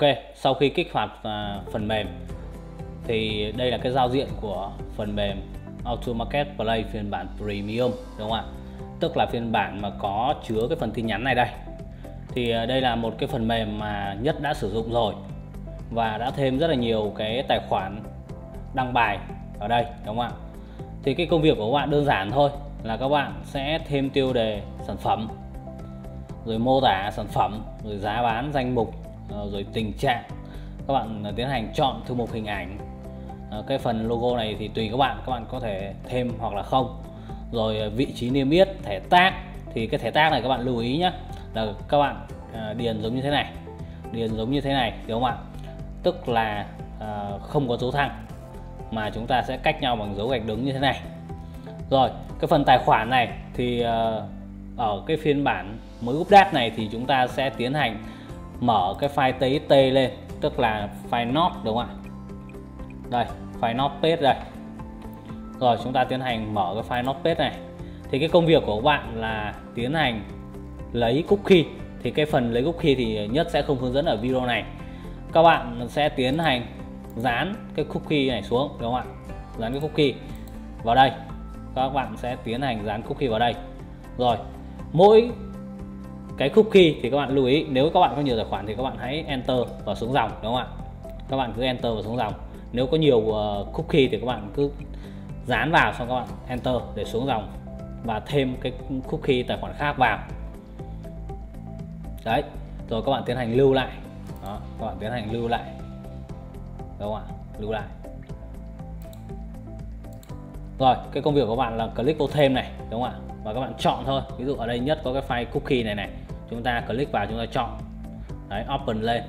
Ok, sau khi kích hoạt phần mềm thì đây là cái giao diện của phần mềm Auto Marketplace phiên bản Premium, đúng không ạ? Tức là phiên bản mà có chứa cái phần tin nhắn này đây. Thì đây là một cái phần mềm mà Nhất đã sử dụng rồi và đã thêm rất là nhiều cái tài khoản đăng bài ở đây, đúng không ạ? Thì cái công việc của các bạn đơn giản thôi, là các bạn sẽ thêm tiêu đề sản phẩm, rồi mô tả sản phẩm, rồi giá bán, danh mục, rồi tình trạng. Các bạn tiến hành chọn thư mục hình ảnh. Cái phần logo này thì tùy các bạn có thể thêm hoặc là không. Rồi vị trí niêm yết, thẻ tag. Thì cái thẻ tag này các bạn lưu ý nhé, là các bạn điền giống như thế này, đúng không ạ? Tức là không có dấu thăng, mà chúng ta sẽ cách nhau bằng dấu gạch đứng như thế này. Rồi cái phần tài khoản này thì ở cái phiên bản mới update này thì chúng ta sẽ tiến hành mở cái file TXT lên, tức là file note, đúng không ạ? Đây, file notepage đây. Rồi chúng ta tiến hành mở cái file notepage này. Thì cái công việc của các bạn là tiến hành lấy cookie. Thì cái phần lấy cookie thì Nhất sẽ không hướng dẫn ở video này. Các bạn sẽ tiến hành dán cái cookie này xuống, đúng không ạ? Dán cái cookie vào đây. Các bạn sẽ tiến hành dán cookie vào đây. Rồi mỗi cái cookie thì các bạn lưu ý, nếu các bạn có nhiều tài khoản thì các bạn hãy enter vào xuống dòng, đúng không ạ? Các bạn cứ enter vào xuống dòng. Nếu có nhiều cookie thì các bạn cứ dán vào, xong các bạn enter để xuống dòng và thêm cái cookie tài khoản khác vào. Đấy, rồi các bạn tiến hành lưu lại. Đó, các bạn tiến hành lưu lại, đúng không ạ? Lưu lại. Rồi cái công việc của các bạn là click vào thêm này, đúng không ạ? Và các bạn chọn thôi. Ví dụ ở đây Nhất có cái file cookie này này, chúng ta click vào, chúng ta chọn. Đấy, open lên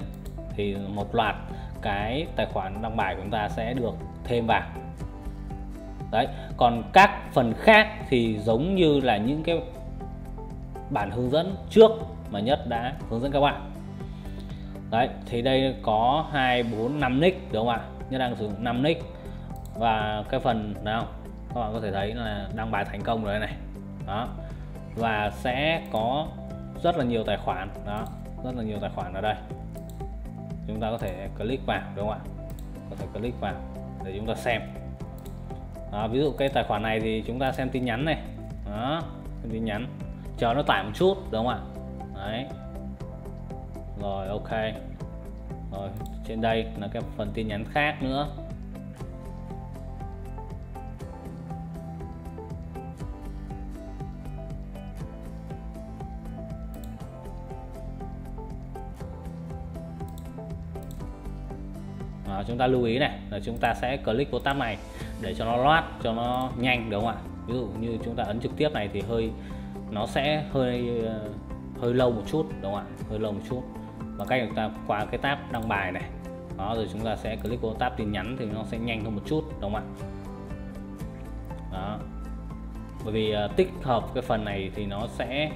thì một loạt cái tài khoản đăng bài của chúng ta sẽ được thêm vào. Đấy, còn các phần khác thì giống như là những cái bản hướng dẫn trước mà Nhất đã hướng dẫn các bạn. Đấy, thì đây có 2, 4, 5 nick, đúng không ạ? Nhất đang sử dụng 5 nick. Và cái phần nào các bạn có thể thấy là đăng bài thành công rồi đây này. Đó. Và sẽ có rất là nhiều tài khoản. Đó, rất là nhiều tài khoản ở đây. Chúng ta có thể click vào, đúng không ạ? Có thể click vào để chúng ta xem. Đó, ví dụ cái tài khoản này thì chúng ta xem tin nhắn này. Đó, xem tin nhắn. Chờ nó tải một chút, đúng không ạ? Đấy. Rồi ok. Rồi, trên đây là cái phần tin nhắn khác nữa. Đó, chúng ta lưu ý này là chúng ta sẽ click vào tab này để cho nó load, cho nó nhanh, đúng không ạ? Ví dụ như chúng ta ấn trực tiếp này thì nó sẽ hơi lâu một chút, đúng không ạ? Hơi lâu một chút. Bằng cách chúng ta qua cái tab đăng bài này. Đó, rồi chúng ta sẽ click vào tab tin nhắn thì nó sẽ nhanh hơn một chút, đúng không ạ? Đó. Bởi vì tích hợp cái phần này thì nó sẽ,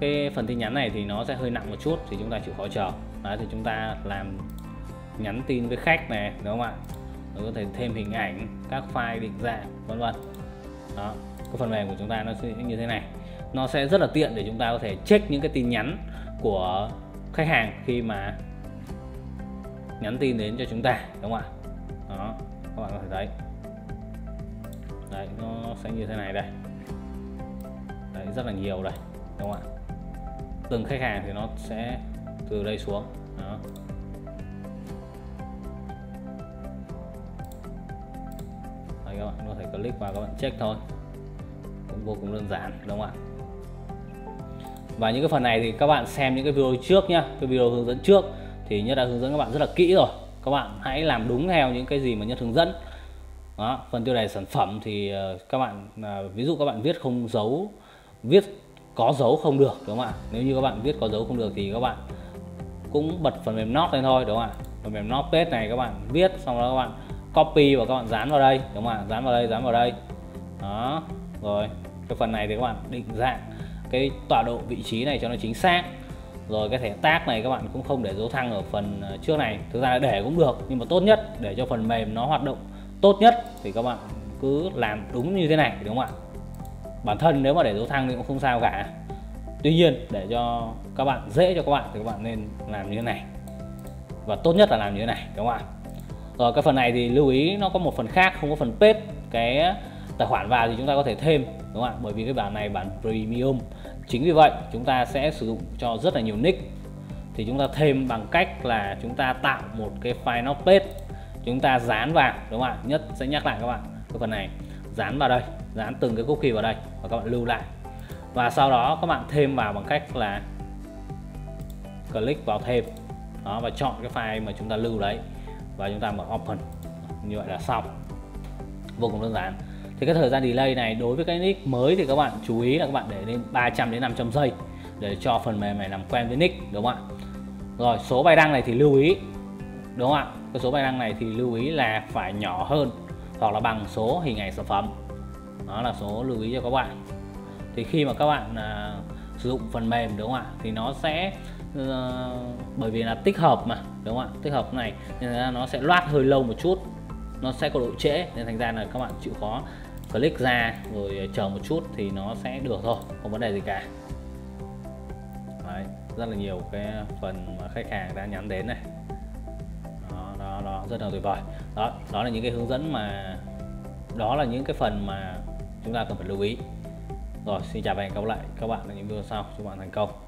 cái phần tin nhắn này thì nó sẽ hơi nặng một chút, thì chúng ta chịu khó chờ. Đấy, thì chúng ta làm nhắn tin với khách này, đúng không ạ? Rồi có thể thêm hình ảnh, các file định dạng, vân vân. Đó, cái phần mềm của chúng ta nó sẽ như thế này. Nó sẽ rất là tiện để chúng ta có thể check những cái tin nhắn của khách hàng khi mà nhắn tin đến cho chúng ta, đúng không ạ? Đó, các bạn có thể thấy. Đấy, nó sẽ như thế này đây. Đấy, rất là nhiều đây, đúng không ạ? Từng khách hàng thì nó sẽ từ đây xuống. Đó. Các bạn có thể click vào, các bạn check thôi, cũng vô cùng đơn giản, đúng không ạ? Và những cái phần này thì các bạn xem những cái video trước nhá, cái video hướng dẫn trước thì Nhất đã hướng dẫn các bạn rất là kỹ rồi. Các bạn hãy làm đúng theo những cái gì mà Nhất hướng dẫn. Đó, phần tiêu đề sản phẩm thì các bạn ví dụ các bạn viết không dấu, viết có dấu không được, đúng không ạ? Nếu như các bạn viết có dấu không được thì các bạn cũng bật phần mềm Note lên thôi, đúng không ạ? Phần mềm Notepad này các bạn viết xong đó các bạn copy và các bạn dán vào đây, đúng không ạ? Dán vào đây, dán vào đây. Đó, rồi cái phần này thì các bạn định dạng cái tọa độ vị trí này cho nó chính xác. Rồi cái thẻ tag này các bạn cũng không để dấu thăng ở phần trước này. Thực ra là để cũng được, nhưng mà tốt nhất để cho phần mềm nó hoạt động tốt nhất thì các bạn cứ làm đúng như thế này, đúng không ạ? Bản thân nếu mà để dấu thăng thì cũng không sao cả. Tuy nhiên để cho các bạn dễ cho các bạn thì các bạn nên làm như thế này. Và tốt nhất là làm như thế này, đúng không ạ? Rồi cái phần này thì lưu ý nó có một phần khác, không có phần paid. Cái tài khoản vào thì chúng ta có thể thêm, đúng không ạ? Bởi vì cái bản này bản premium. Chính vì vậy chúng ta sẽ sử dụng cho rất là nhiều nick. Thì chúng ta thêm bằng cách là chúng ta tạo một cái file not paid, chúng ta dán vào, đúng không ạ? Nhất sẽ nhắc lại các bạn cái phần này, dán vào đây, dán từng cái cookie vào đây và các bạn lưu lại. Và sau đó các bạn thêm vào bằng cách là click vào thêm. Đó, và chọn cái file mà chúng ta lưu đấy và chúng ta mở open. Như vậy là xong. Vô cùng đơn giản. Thì cái thời gian delay này đối với cái nick mới thì các bạn chú ý là các bạn để lên 300 đến 500 giây để cho phần mềm này làm quen với nick, đúng không ạ? Rồi, số bài đăng này thì lưu ý, đúng không ạ? Cái số bài đăng này thì lưu ý là phải nhỏ hơn hoặc là bằng số hình ảnh sản phẩm. Đó là số lưu ý cho các bạn. Thì khi mà các bạn sử dụng phần mềm, đúng không ạ, thì nó sẽ bởi vì là tích hợp mà, đúng không ạ, tích hợp này nên là nó sẽ loát hơi lâu một chút, nó sẽ có độ trễ, nên thành ra là các bạn chịu khó click ra rồi chờ một chút thì nó sẽ được thôi, không vấn đề gì cả. Đấy, rất là nhiều cái phần mà khách hàng đã nhắn đến này, đó rất là tuyệt vời. Đó là những cái hướng dẫn mà đó là những cái phần mà chúng ta cần phải lưu ý. Rồi, xin chào và hẹn gặp lại các bạn ở những video sau. Chúc bạn thành công.